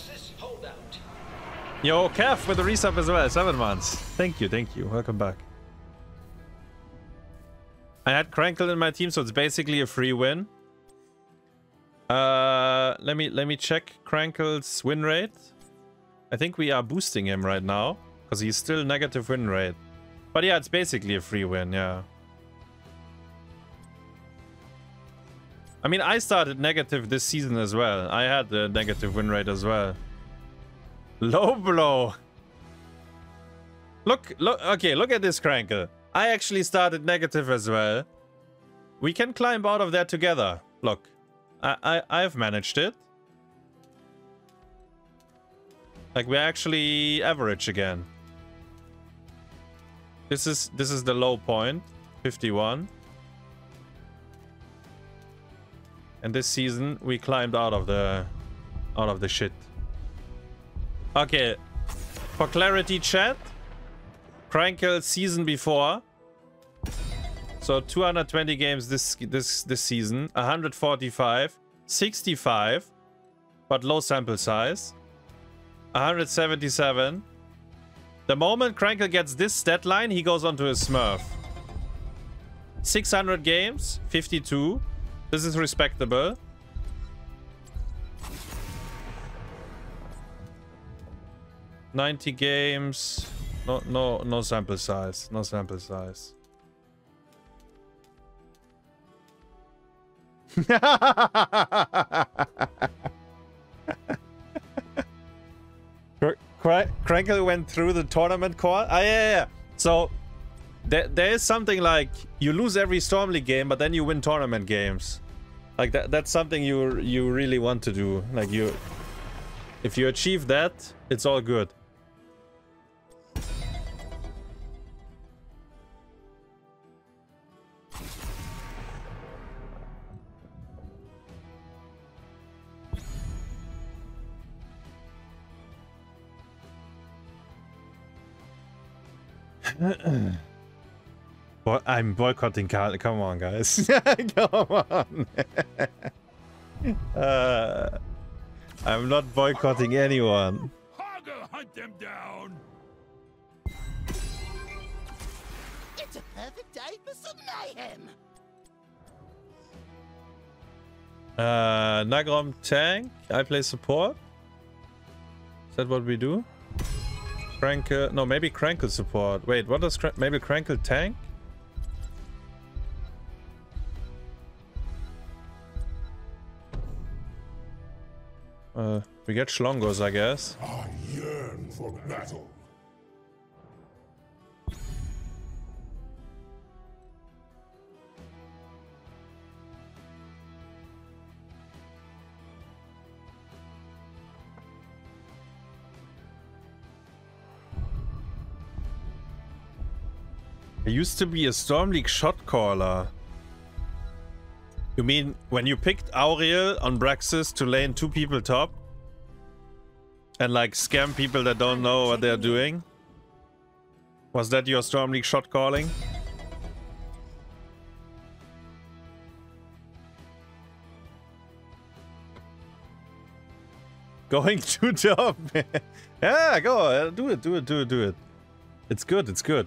Braxis Holdout. Yo, Kev with the resub as well, 7 months. Thank you, welcome back. I had Crankle in my team, so it's basically a free win. Let me check Crankle's win rate. I think we are boosting him right now, because he's still negative win rate. But yeah, it's basically a free win, yeah. I mean, I started negative this season as well. I had a negative win rate as well. Low blow. Look, okay, look at this Crankle. I actually started negative as well. We can climb out of that together. Look, I've managed it. Like, we're actually average again. This is the low point, 51. And this season we climbed out of the shit. Okay, for clarity, chat, Crankle season before, so 220 games this season, 145, 65, but low sample size, 177. The moment Crankle gets this stat line, he goes onto his smurf. 600 games, 52. This is respectable. '90 games. No sample size. No sample size. Crankle went through the tournament core. Ah, yeah. So there is something like you lose every Storm League game, but then you win tournament games. Like that's something you really want to do. Like if you achieve that, it's all good. I'm boycotting Carl. Come on, guys. Come on. I'm not boycotting anyone. Haga, hunt them down. It's a perfect day for some mayhem. Nagrom tank. I play support. Is that what we do? Crankle. No, maybe Crankle support. Wait, what does maybe Crankle tank? We get Schlongos, I guess. I yearn for battle. I used to be a Storm League shot caller. You mean when you picked Auriel on Braxis to lane 2 people top and like scam people that don't know what they're doing? Was that your Storm League shot calling? Going to top. Yeah, go. Do it. It's good. It's good.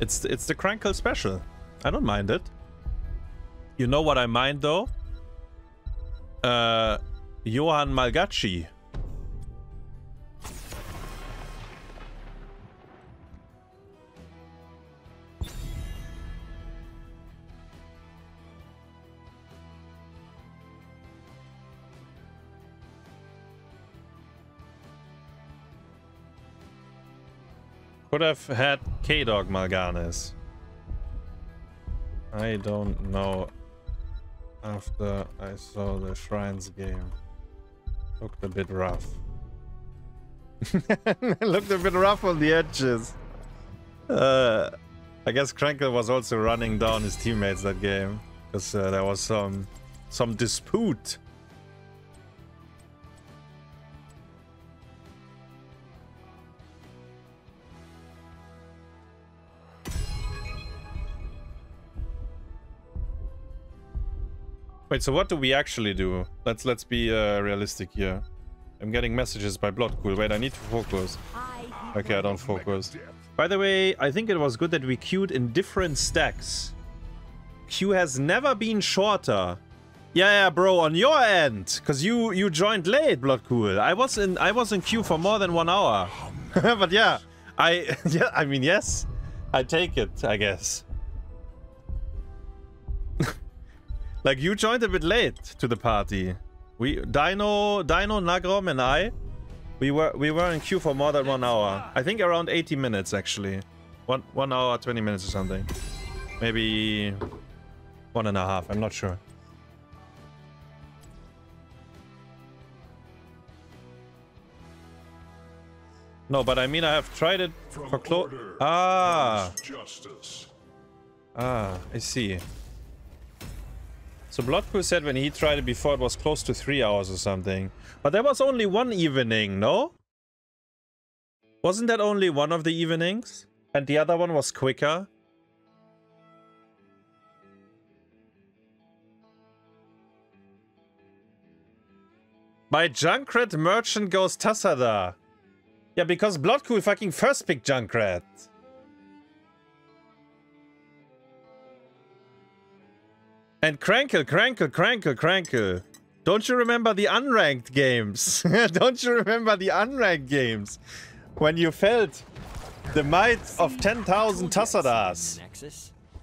It's the Crankle special. I don't mind it. You know what I mind though? Johan Mal'Ganis. Could have had K-Dog Mal'Ganis. I don't know. After I saw the Shrines game, looked a bit rough. Looked a bit rough on the edges. I guess Crankle was also running down his teammates that game, because there was some dispute. Wait, so what do we actually do? Let's be realistic here. I'm getting messages by blood cool. Wait, I need to focus. Okay, I don't focus. By the way, I think it was good that we queued in different stacks. Queue has never been shorter. Yeah, bro, on your end, cause you joined late, blood cool. I was in queue for more than 1 hour. But yeah, I mean, yes, I take it, I guess. Like, you joined a bit late to the party. We, Dino, Nagrom, and I, we were in queue for more than 1 hour. I think around 80 minutes, actually. One hour, 20 minutes or something. Maybe 1.5, I'm not sure. No, but I mean, I have tried it for close... Ah! Ah, I see. So Bloodpool said when he tried it before, it was close to 3 hours or something. But there was only one evening, no? Wasn't that only one of the evenings? And the other one was quicker? My Junkrat merchant goes Tassadar. Yeah, because Bloodpool fucking first picked Junkrat. And Crankle. Don't you remember the unranked games? Don't you remember the unranked games? When you felt the might of 10,000 Tassadars.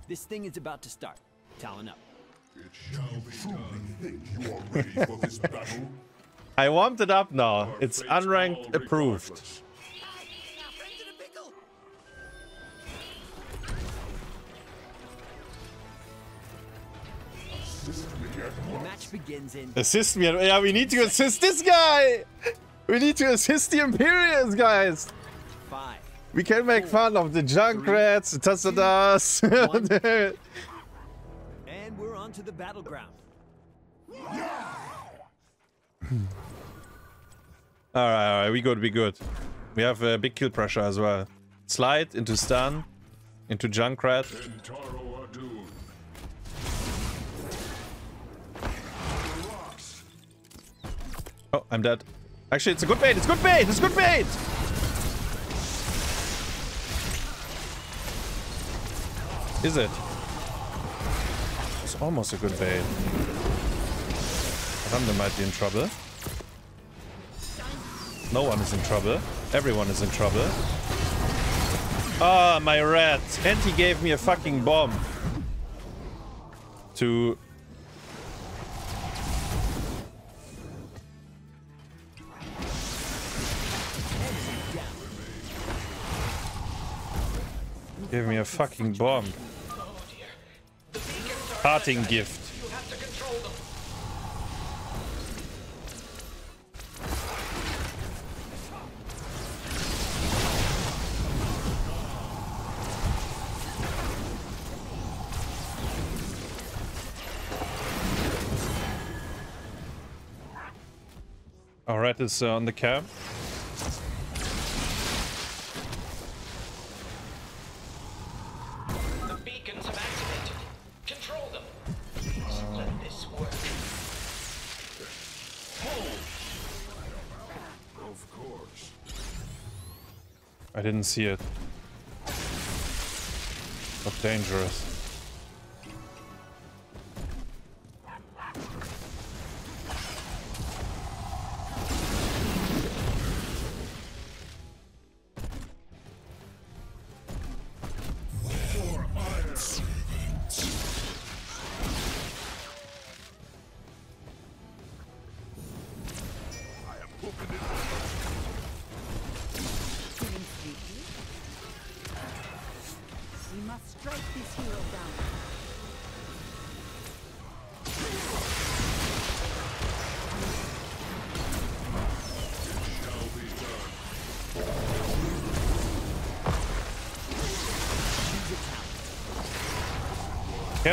This thing is about to start. Talon up. It shall be done. Think you are ready for this battle? I warmed it up now. It's unranked approved. Match begins in. Assist me. Yeah, we need to assist this guy. We need to assist the Imperius, guys. We can make fun of the Junkrats, the Tassadars. And we're on to the battleground. Yeah. All right, we good. We have a big kill pressure as well. Slide into stun, into Junkrat. Oh, I'm dead. Actually, it's a good bait. It's good bait. Is it? It's almost a good bait. Tyrande might be in trouble. No one is in trouble. Everyone is in trouble. Ah, my rat. And he gave me a fucking bomb. To... Give me a fucking bomb. Parting gift. All right, it's on the cam. I didn't see it. But dangerous.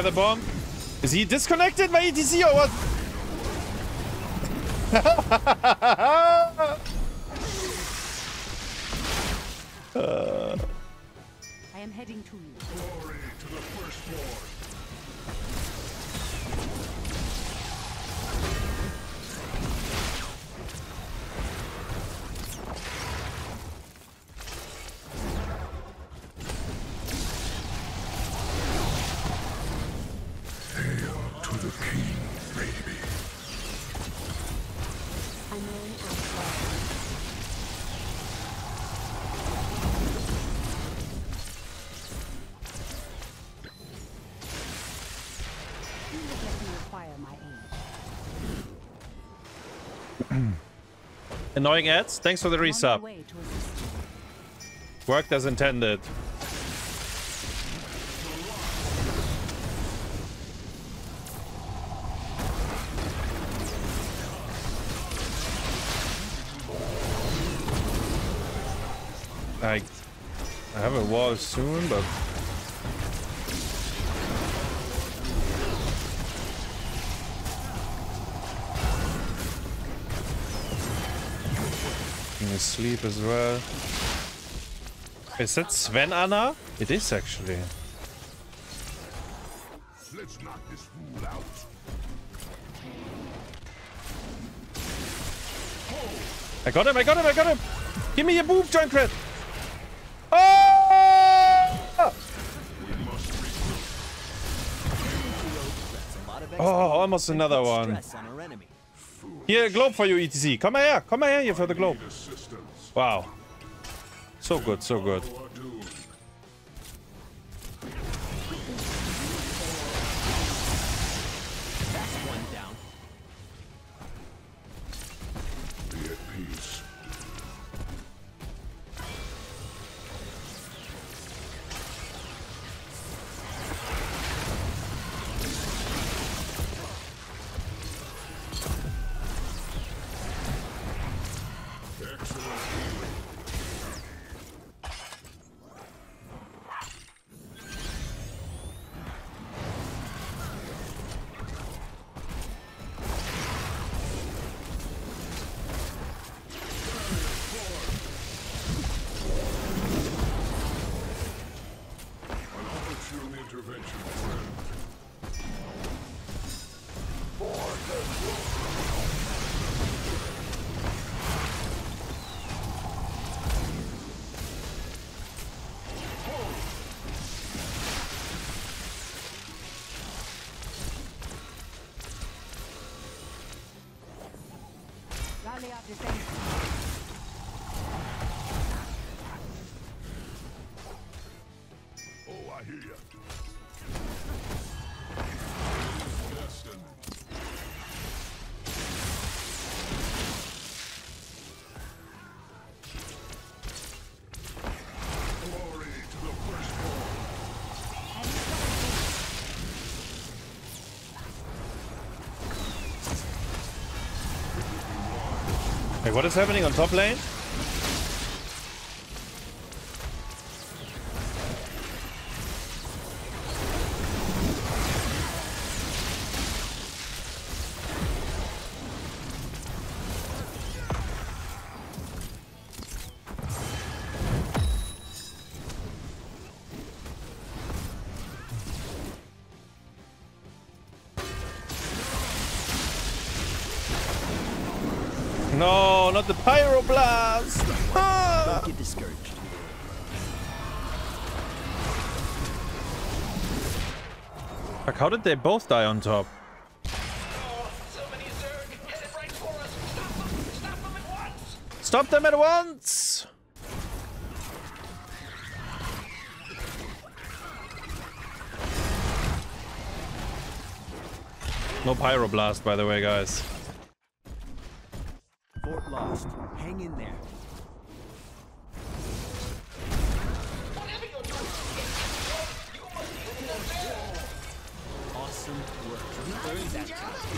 The bomb. Is he disconnected by ETC or what? I am heading to you. Glory to the first war. Annoying ads, thanks for the resub. Worked as intended. I have a wall soon, but... I'm gonna sleep as well. Is that Sven Anna? It is actually. Let's knock this fool out. I got him, I got him, I got him! Give me your boob, Junkrat! Oh, almost another one. Here, a globe for you, ETC. Come here here for the globe. Wow. So good, so good. What is happening on top lane? No, not the Pyroblast! Ah! Don't get discouraged. Fuck, how did they both die on top? Oh, so many Zerg headed right for us. Stop them at once! Stop them at once! No Pyroblast, by the way, guys. Hang in there. Whatever you're doing, you must be in the Zerg. Awesome work. You earned that task.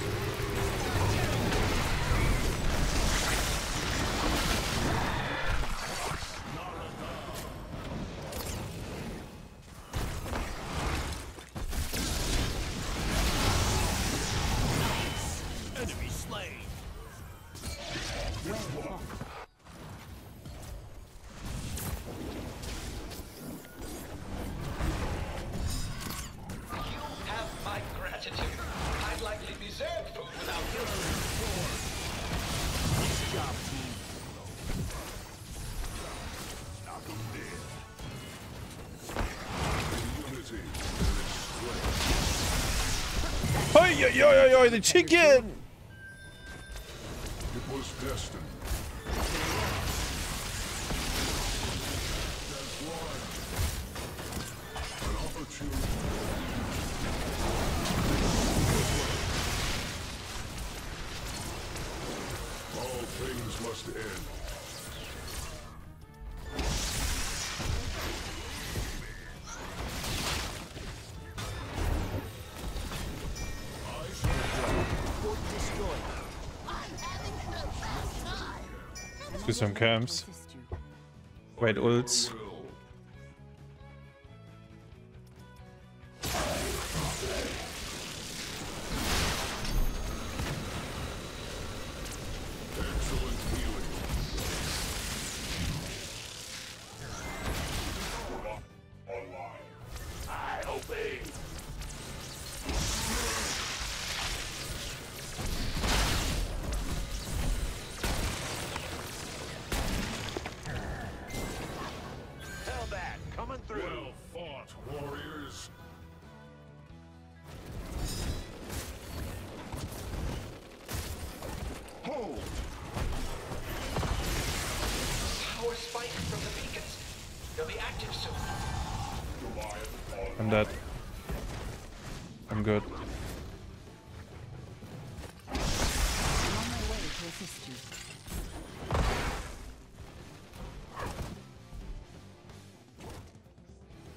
Nice. Enemy slain. The chicken! It was destined. Things must end. Do some camps. Wait, ults.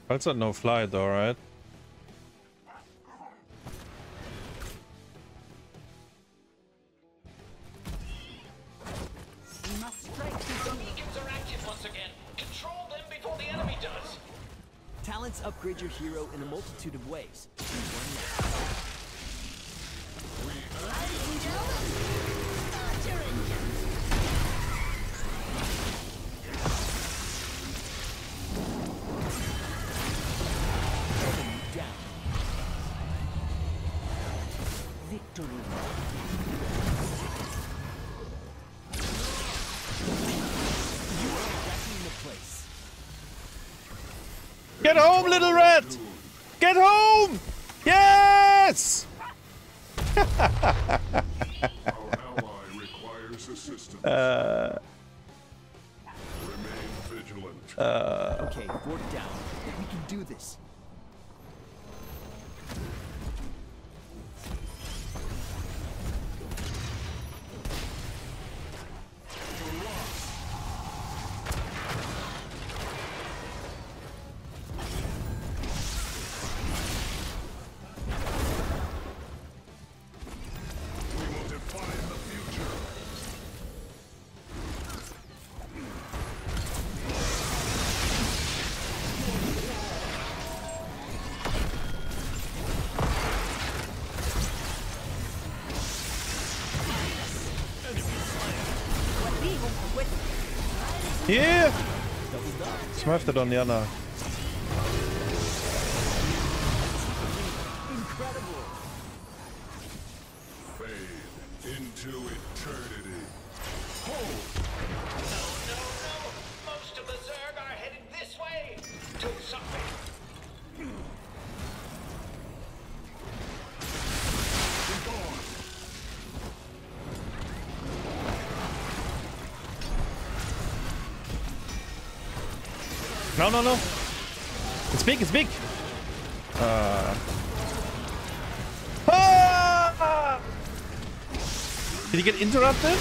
That's a no fly though, right? We must strike the beacons are active once again. Control them before the enemy does. Talents upgrade your hero in a multitude of ways. Get home, little rat! Get home! Yes! Our ally requires assistance. Remain vigilant. Okay, fort down. We can do this. Here! Smurf that on Yana. Incredible. Fade into eternity. Oh. No. Most of the Zerg are headed this way. Do something. No. It's big. Ah! Did he get interrupted?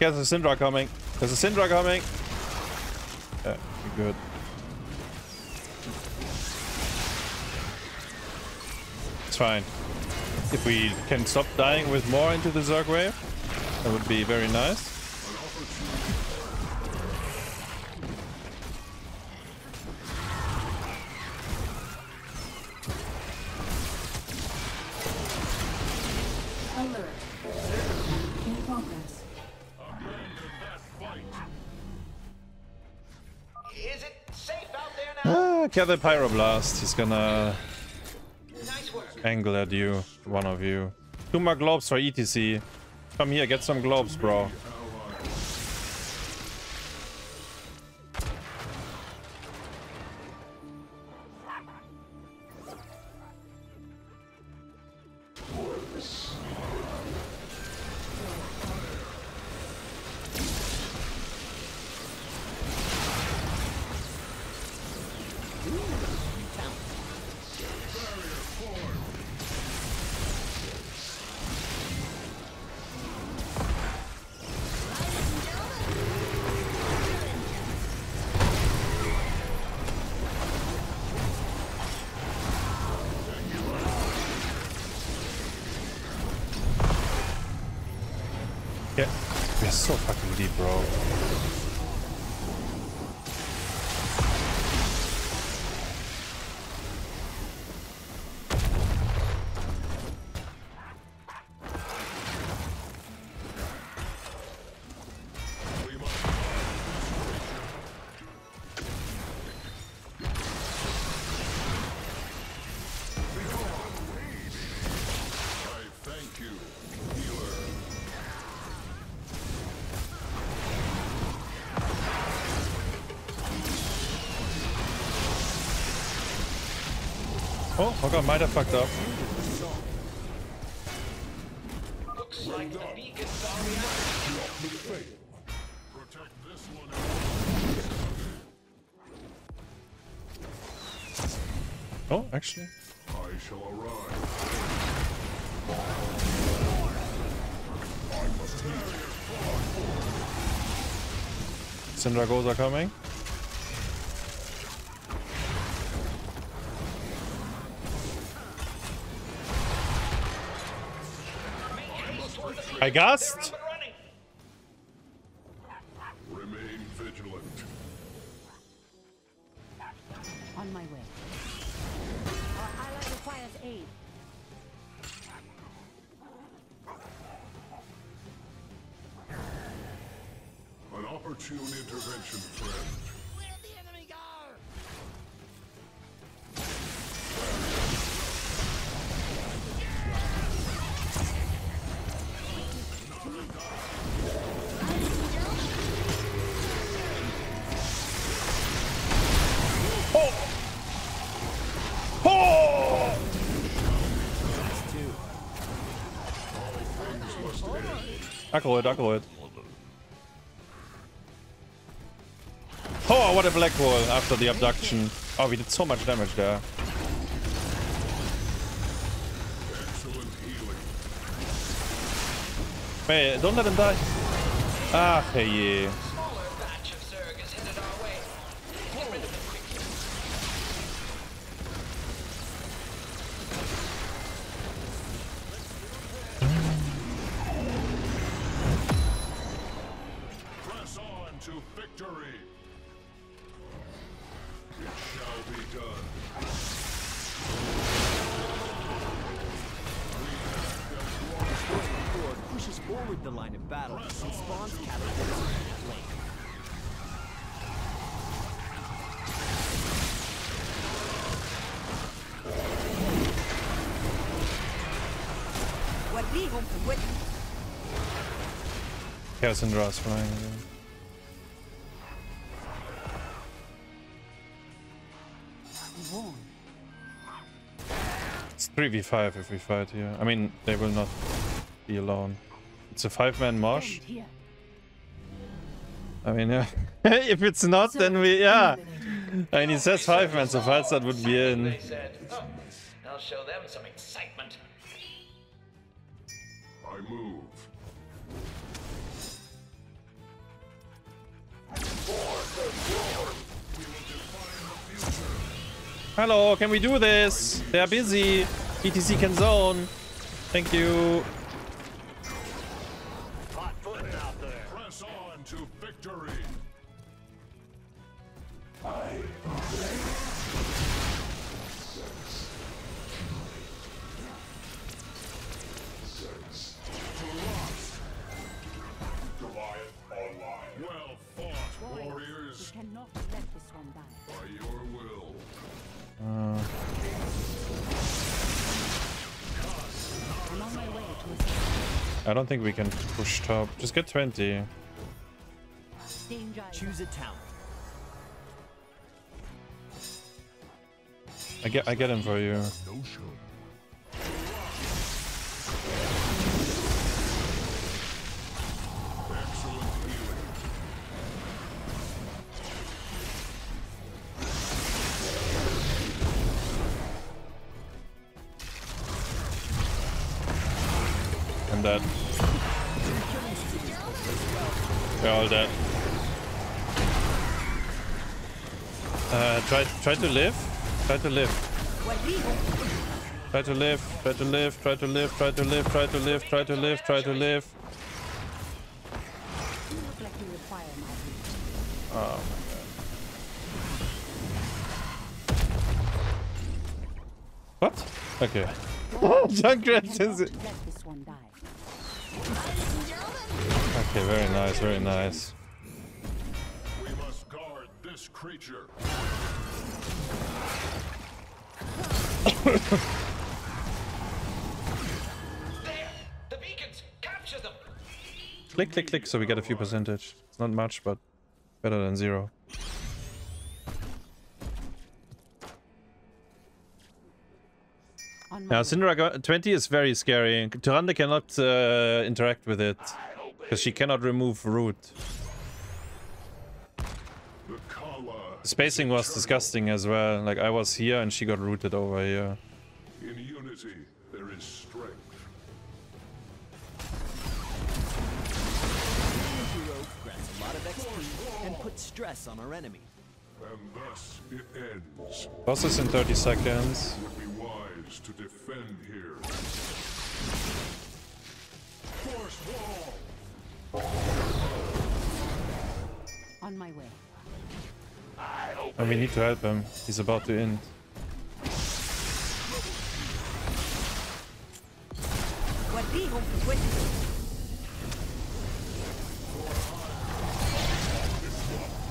Yeah, there's a Syndra coming. Yeah, good. It's fine. If we can stop dying with more into the Zerg wave, that would be very nice. Gather Pyroblast, he's gonna angle at you, one of you. 2 more globes for ETC. Come here, get some globes, bro. Yeah, we're so fucking deep, bro. Oh, I got might have fucked up. Looks like the beacon sorry. Protect this one. Oh, actually. I shall arrive. I must hear. Sindragosa coming. I gassed. Remain vigilant. On my way. Our ally requires aid. An opportune intervention, friend. Where'd the enemy go? Acolyte. Oh, what a black hole after the abduction. Oh, we did so much damage there. Excellent healing. Hey, don't let him die. Ah, hey. Smaller batch of Zerg is headed our way. Get rid of them quickly. To victory. It shall be done. The sword pushes forward the line of battle and spawns catapults in lane. What we want to win. Cassandra's flying again. It's 3v5 if we fight here. I mean, they will not be alone. It's a 5-man marsh. I mean, yeah. If it's not, then we, yeah. I mean, he says 5-man, so Falstad would be in. They said, oh, I'll show them some excitement. I move. Hello, can we do this? They are busy. ETC can zone. Thank you. Hot foot out there. Press on to victory. Well fought, warriors. We cannot let this one die. By your will. I don't think we can push top. Just get 20. Choose a town. I get him for you. Dead. We're all dead. Try to live. Oh my god. What? Okay. Junkrat says it. Okay, very nice, very nice. We must guard this creature. There, the beacons, capture them. Click, click, click, so we get a few percentage. It's not much, but better than zero. Now, Sindragosa 20 is very scary. Tyrande cannot interact with it because she cannot remove root. Spacing was disgusting as well. Like, I was here and she got rooted over here. In unity, there is strength. Grants a lot of XP and puts stress on our enemy. And thus it ends. Bosses in 30 seconds. To defend here. Force wall. On my way. And we need to help him. He's about to end.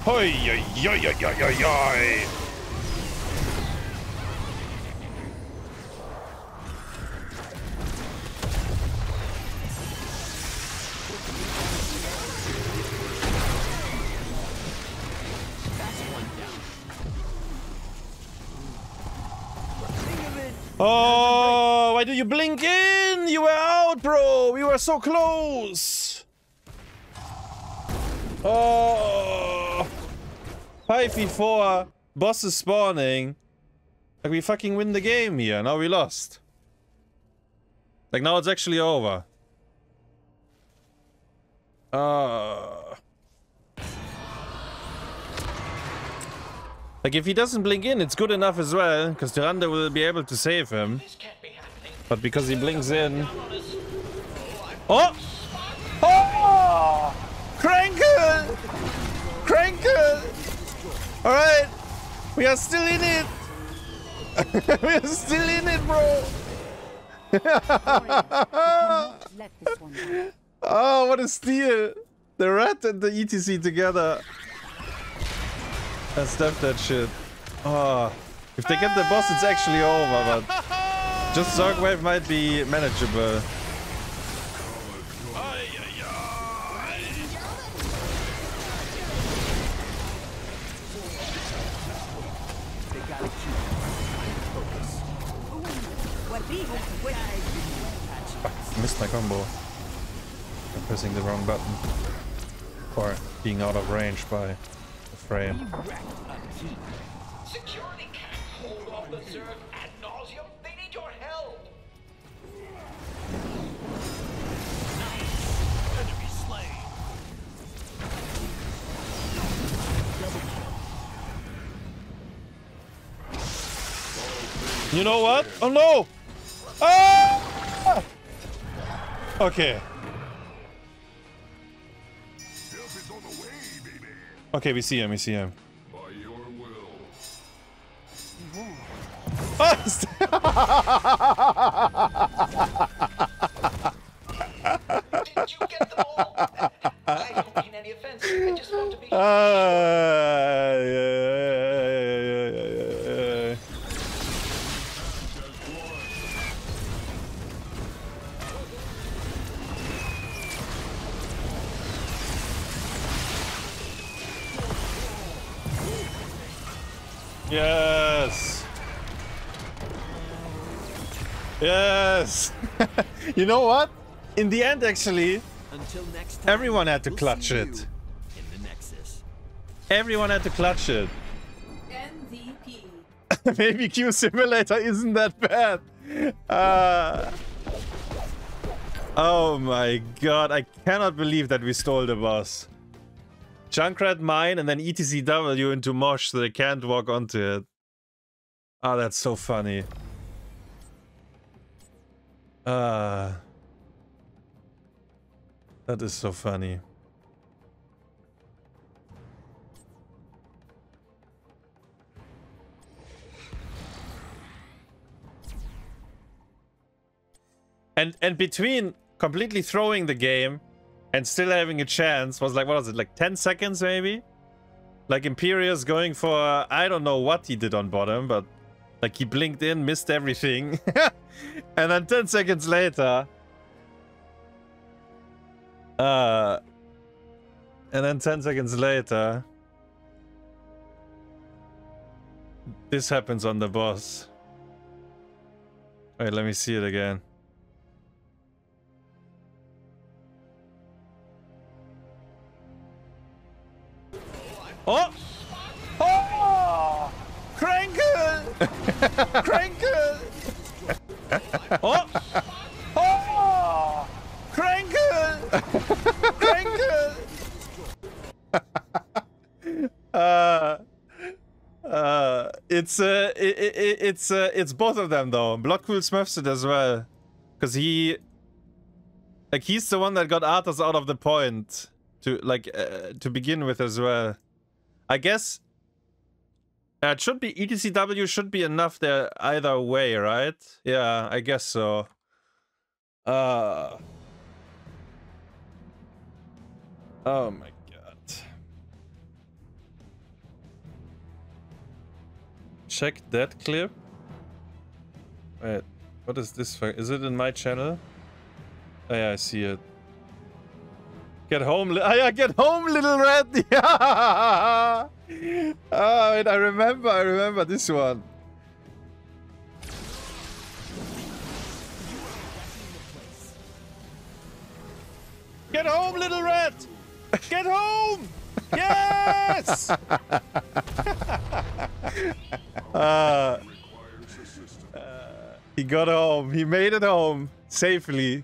Hoi, hoi, hoi, hoi, hoi, hoi. Oh, why do you blink in? You were out, bro. We were so close. Oh, 5v4. Boss is spawning. Like, we fucking win the game here. Now we lost. Like, now it's actually over. Like, if he doesn't blink in, it's good enough as well, because Tyrande will be able to save him. But because he blinks in... Oh! Oh! Crankle! Crankle! Alright! We are still in it! We are still in it, bro! Oh, what a steal! The rat and the ETC together. Let's step that shit. Oh, if they get the boss, it's actually over, but just Zerg wave might be manageable. Fuck, missed my combo. I'm pressing the wrong button. Or being out of range by... frame. Security can't hold off the Zerg ad nauseum. They need your help. Nice. Enemy slain. You know what? Oh no! Ah! Okay. Okay, we see him, we see him. By your will. Did you get them all? I don't mean any offense. I just want to be yes. Yes. You know what? In the end, actually, until next time, everyone had to clutch it. In the Nexus. Everyone had to clutch it. MVP. Maybe Q Simulator isn't that bad. Oh my god. I cannot believe that we stole the boss. Junkrat mine and then ETCW into mosh so they can't walk onto it. Ah, oh, that's so funny. That is so funny. And between completely throwing the game and still having a chance was like, what was it, like 10 seconds maybe? Like Imperius going for, I don't know what he did on bottom, but like he blinked in, missed everything. And then 10 seconds later, this happens on the boss. Wait, let me see it again. Oh! Oh! Crankle! Crankle! Oh! Oh! Crankle! Crankle! It's both of them though. Bloodcool smurfs it as well, because he, like, he's the one that got Arthas out of the point to like to begin with as well. I guess it should be ETCW should be enough there either way, right? Yeah, I guess so. Oh my god. Check that clip. Wait, what is this for? Is it in my channel? Oh yeah, I see it. Get home, little red. Yeah. Oh, wait, I remember this one. Get home, little red. Get home. Yes. He got home. He made it home safely.